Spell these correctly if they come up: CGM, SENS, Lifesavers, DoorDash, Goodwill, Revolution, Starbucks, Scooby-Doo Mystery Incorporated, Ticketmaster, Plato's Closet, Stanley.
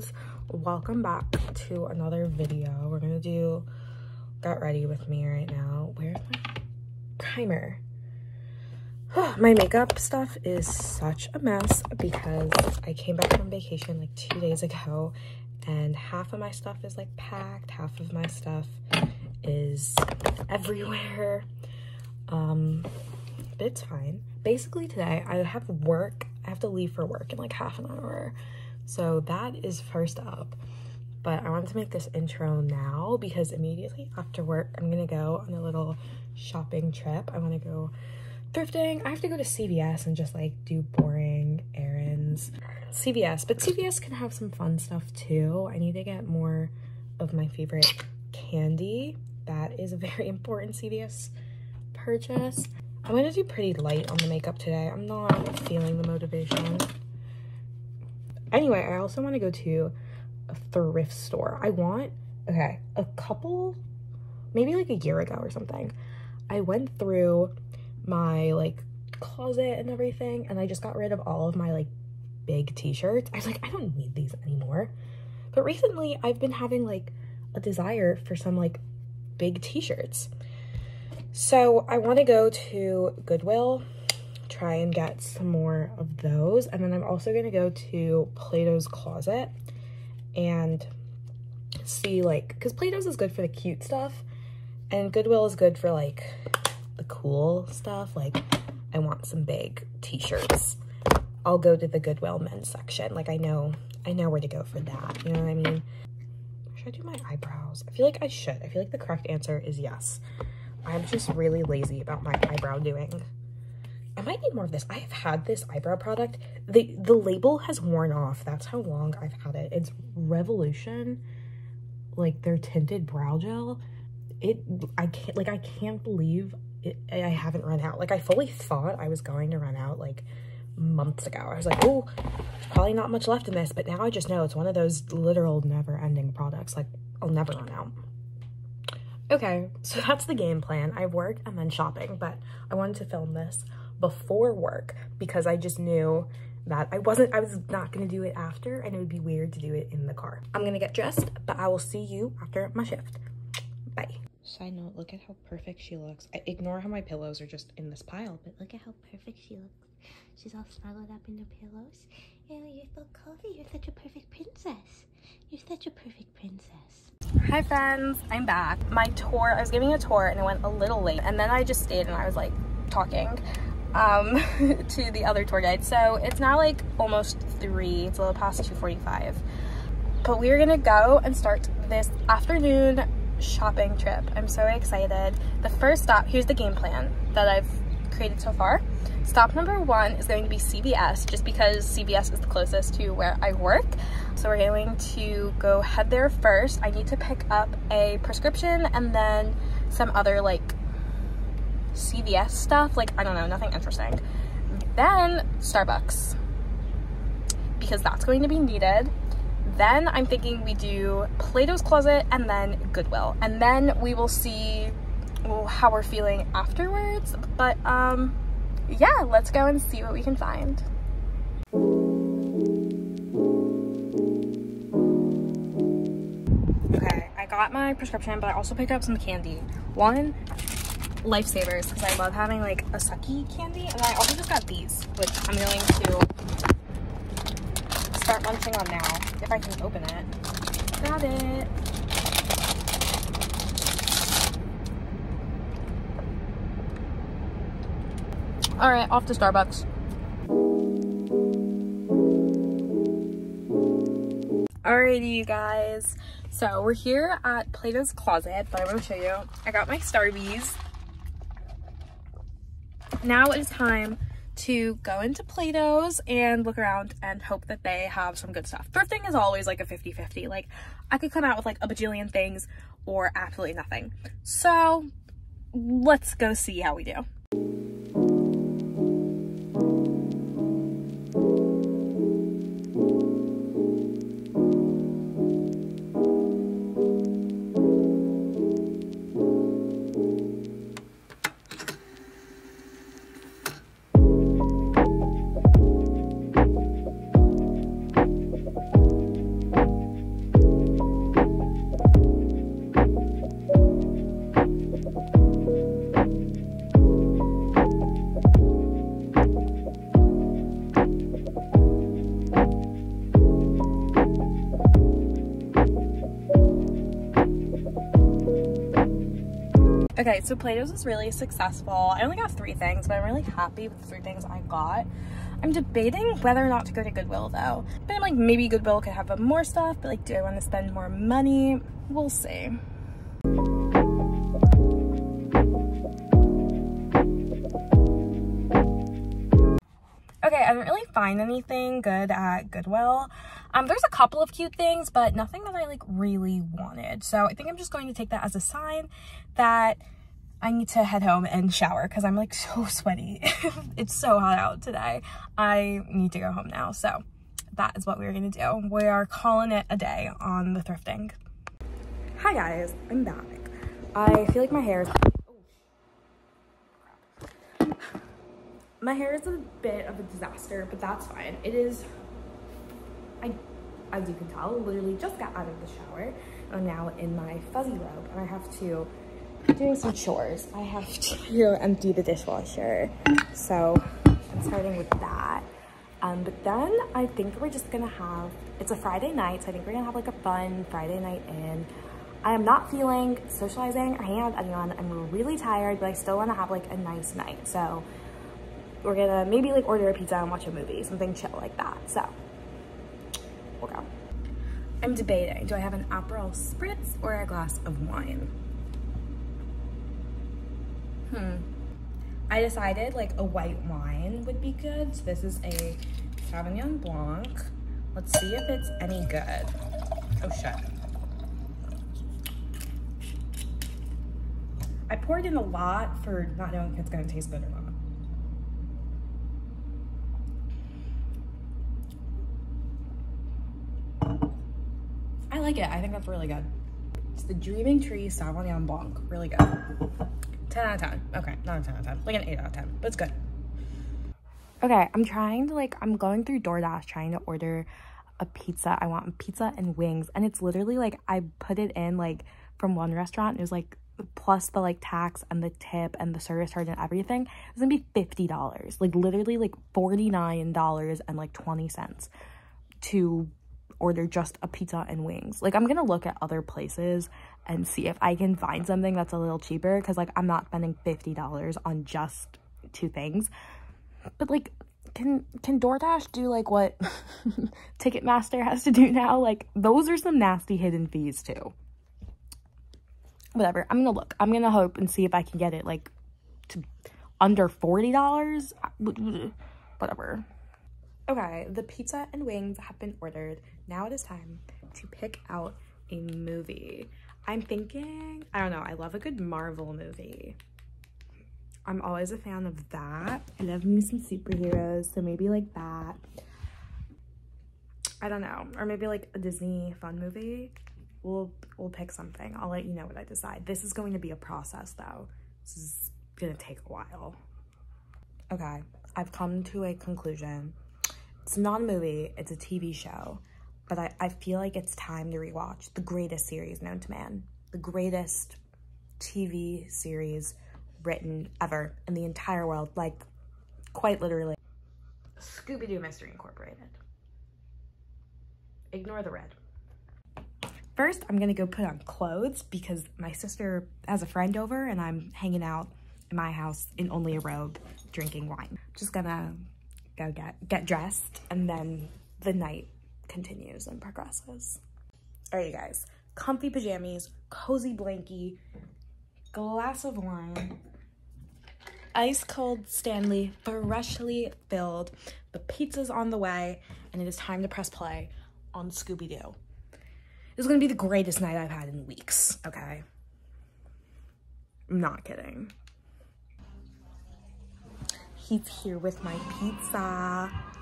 friends, welcome back to another video. We're gonna do Get Ready With Me right now. Where's my primer? My makeup stuff is such a mess because I came back from vacation like 2 days ago, and half of my stuff is like packed, half of my stuff is everywhere, but it's fine. Basically today I have work. I have to leave for work in like half an hour, so that is first up. But I wanted to make this intro now because immediately after work I'm gonna go on a little shopping trip. I want to go thrifting. I have to go to CVS and just like do boring errands. But CVS can have some fun stuff too. I need to get more of my favorite candy. That is a very important CVS purchase. I'm gonna do pretty light on the makeup today. I'm not feeling the motivation. Anyway, I also want to go to a thrift store. I want, okay, a couple, maybe like a year ago or something, I went through my like closet and everything, and I just got rid of all of my like big t-shirts. I was like, I don't need these anymore. But recently I've been having like a desire for some like big t-shirts. So I want to go to Goodwill, try and get some more of those. And then I'm also going to go to Plato's Closet and see like, because Plato's is good for the cute stuff and Goodwill is good for like the cool stuff. Like I want some big t-shirts. I'll go to the Goodwill men's section. Like I know where to go for that. You know what I mean? Should I do my eyebrows? I feel like I should. I feel like the correct answer is yes. I'm just really lazy about my eyebrow doing. I might need more of this. I have had this eyebrow product. The label has worn off. That's how long I've had it. It's Revolution, like their tinted brow gel. I can't believe it, I haven't run out. Like I fully thought I was going to run out like months ago. I was like, oh, there's probably not much left in this, but now I just know it's one of those literal never-ending products. Like I'll never run out. Okay, so that's the game plan. I work and then shopping, but I wanted to film this before work because I just knew that I was not gonna do it after, and it would be weird to do it in the car. I'm gonna get dressed, but I will see you after my shift. Bye. Side note, look at how perfect she looks. I ignore how my pillows are just in this pile, but look at how perfect she looks. She's all snuggled up in the pillows. Oh, you're so cozy. You're such a perfect princess. You're such a perfect princess. Hi friends, I'm back. My tour, I was giving a tour and it went a little late, and then I just stayed and I was like talking to the other tour guide. So it's now like almost 3, it's a little past 2:45. But we're gonna go and start this afternoon shopping trip. I'm so excited. The first stop, here's the game plan that I've created so far. Stop number 1 is going to be CVS, just because CVS is the closest to where I work. So we're going to go head there first. I need to pick up a prescription and then some other like CVS stuff. Like, I don't know, nothing interesting. Then Starbucks, because that's going to be needed. Then I'm thinking we do Plato's Closet and then Goodwill. And then we will see how we're feeling afterwards. But yeah, let's go and see what we can find. Okay, I got my prescription, but I also picked up some candy. One, Lifesavers, because I love having like a sucky candy. And I also just got these, which I'm going to start munching on now. If I can open it. Got it. All right, off to Starbucks. Alrighty, you guys. So we're here at Plato's Closet, but I want to show you. I got my Starbies. Now it is time to go into Plato's and look around and hope that they have some good stuff. Thrifting is always like a 50-50. Like I could come out with like a bajillion things or absolutely nothing. So let's go see how we do. Okay, so Plato's was really successful. I only got 3 things, but I'm really happy with the 3 things I got. I'm debating whether or not to go to Goodwill though. But I'm like, maybe Goodwill could have more stuff, but like, do I want to spend more money? We'll see. Okay, I didn't really find anything good at Goodwill. There's a couple of cute things, but nothing that I like really wanted. So I think I'm just going to take that as a sign that I need to head home and shower because I'm like so sweaty. It's so hot out today. I need to go home now. So that is what we're gonna do. We are calling it a day on the thrifting. Hi guys, I'm back. I feel like my hair is... My hair is a bit of a disaster, but that's fine. It is, as you can tell, literally just got out of the shower. I'm now in my fuzzy robe and I have to, doing some chores. I have to empty the dishwasher. So I'm starting with that. But then I think we're just gonna have, it's a Friday night, so I think we're gonna have like a fun Friday night in. I am not feeling socializing or hanging out with anyone. I'm really tired, but I still wanna have like a nice night. So we're gonna maybe like order a pizza and watch a movie, something chill like that. So we'll go. I'm debating, do I have an Aperol Spritz or a glass of wine? I decided like a white wine would be good. So this is a Sauvignon Blanc. Let's see if it's any good. Oh shit. I poured in a lot for not knowing if it's gonna taste good or not. I like it. I think that's really good. It's the Dreaming Tree Sauvignon Blanc. Really good. 10 out of 10. Okay, not a 10 out of 10. Like an 8 out of 10, but it's good. Okay, I'm trying to like, I'm going through DoorDash trying to order a pizza. I want pizza and wings. And it's literally like, I put it in like from one restaurant and it was like, plus the like tax and the tip and the service charge and everything, it was gonna be $50. Like literally like $49 and like 20 cents to order just a pizza and wings. Like I'm gonna look at other places and see if I can find something that's a little cheaper, because like I'm not spending $50 on just 2 things. But like can DoorDash do like what Ticketmaster has to do now? Like those are some nasty hidden fees too. Whatever, I'm gonna look. I'm gonna hope and see if I can get it like to under $40. Whatever. Okay, the pizza and wings have been ordered. Now it is time to pick out a movie. I'm thinking, I don't know, I love a good Marvel movie. I'm always a fan of that. I love me some superheroes, so maybe like that. I don't know, or maybe like a Disney fun movie. We'll pick something. I'll let you know what I decide. This is going to be a process though. This is gonna take a while. Okay, I've come to a conclusion. It's not a movie, it's a TV show, but I feel like it's time to rewatch the greatest series known to man, the greatest TV series written ever in the entire world, like quite literally. Scooby-Doo Mystery Incorporated. Ignore the red. First, I'm gonna go put on clothes because my sister has a friend over and I'm hanging out in my house in only a robe, drinking wine. Just gonna go get dressed, and then the night continues and progresses. All right, you guys, comfy pajamas, cozy blankie, glass of wine, ice cold Stanley, freshly filled, the pizza's on the way, and it is time to press play on Scooby-Doo. This is gonna be the greatest night I've had in weeks, okay? I'm not kidding. He's here with my pizza.